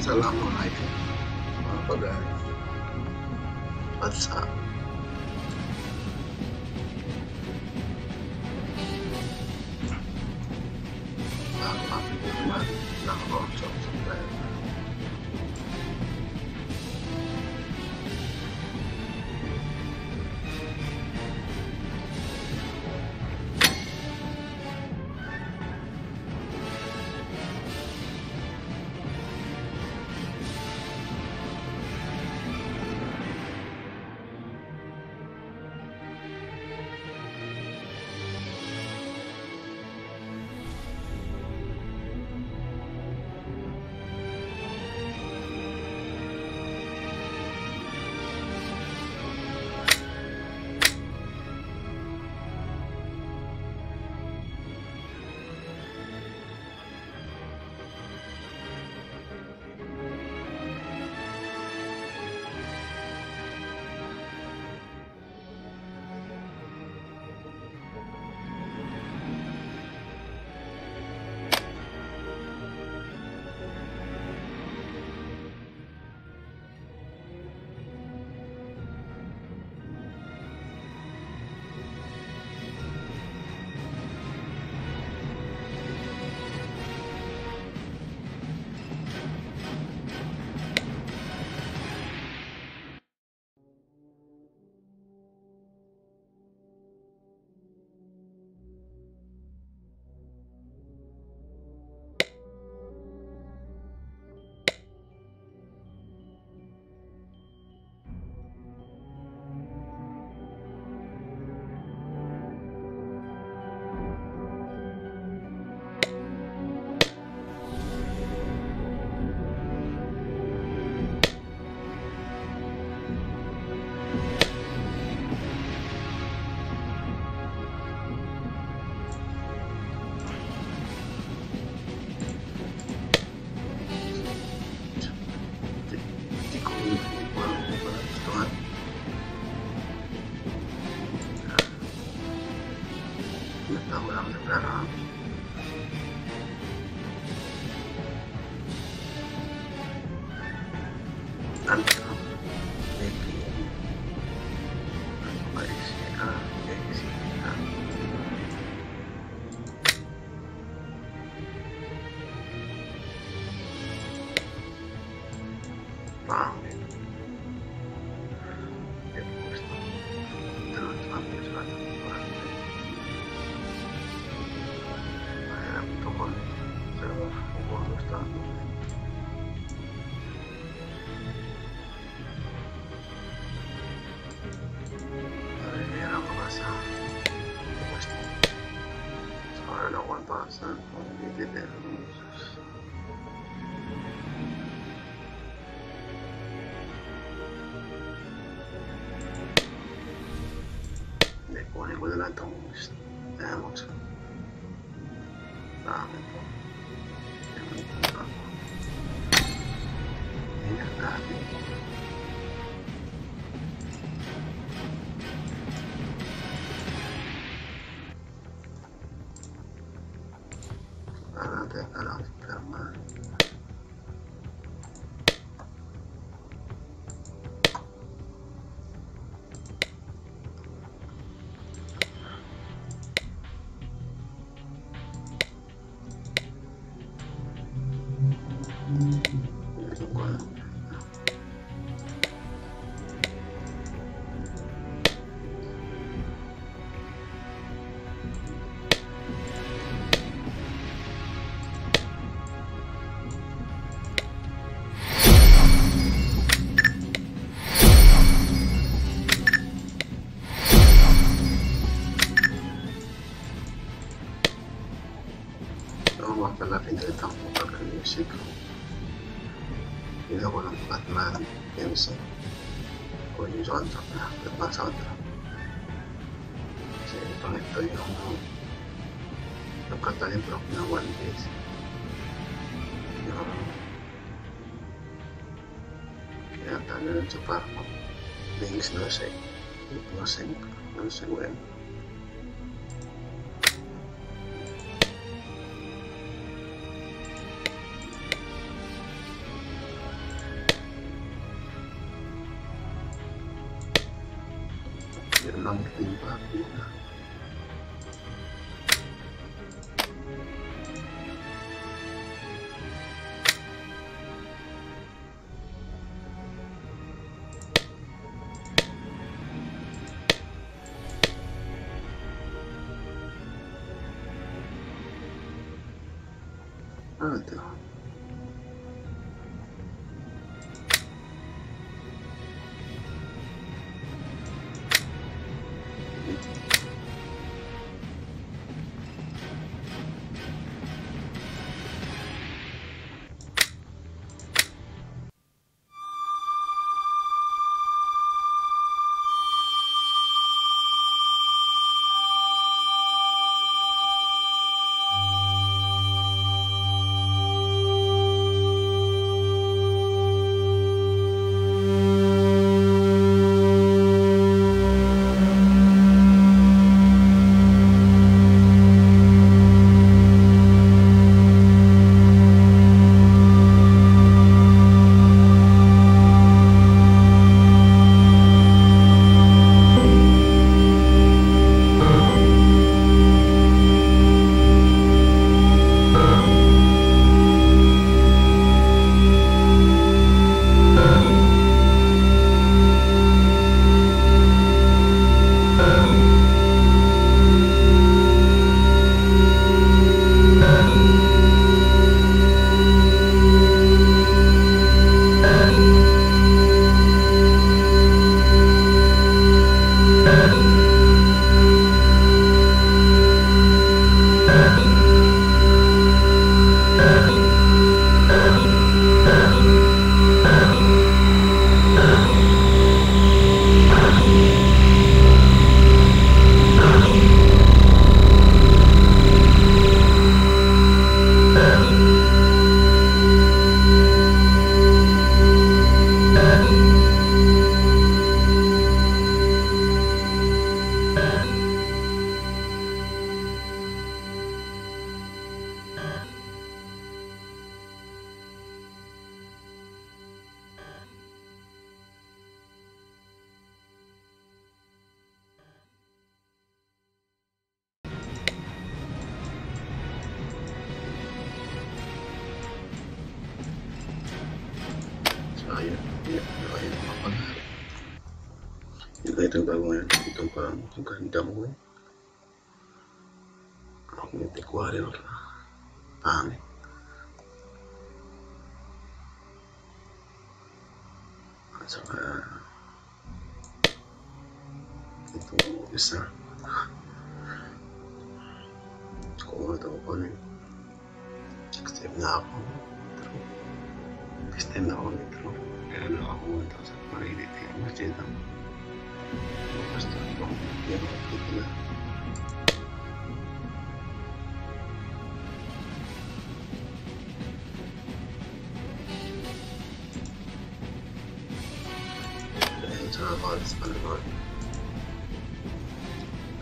salando live. What's up? No sé, güey. anche in pagina.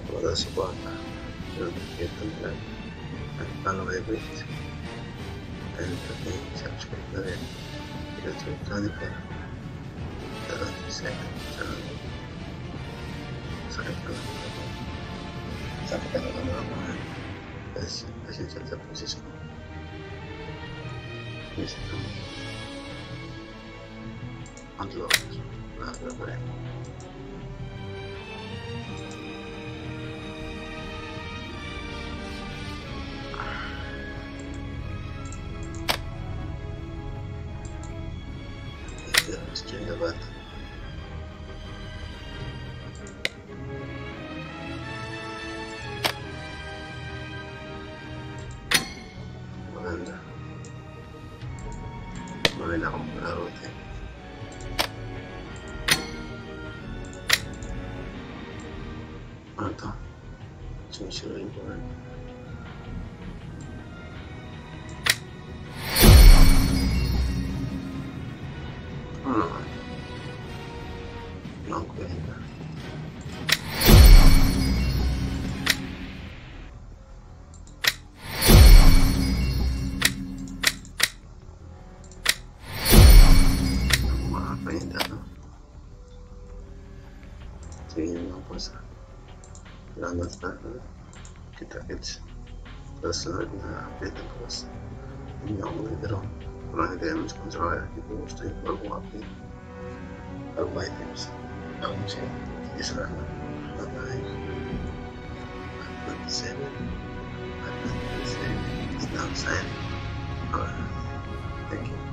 Guarda, si guarda, non ti chiedo non vedo questo. Tenta che si aspetta bene, ti aspetta di bene. Però ti sei, sarà la mamma, adesso è senza posizione. Questo è un antiloquio, una problema. Sì, non può essere. Нам нужно китаец. Thank you.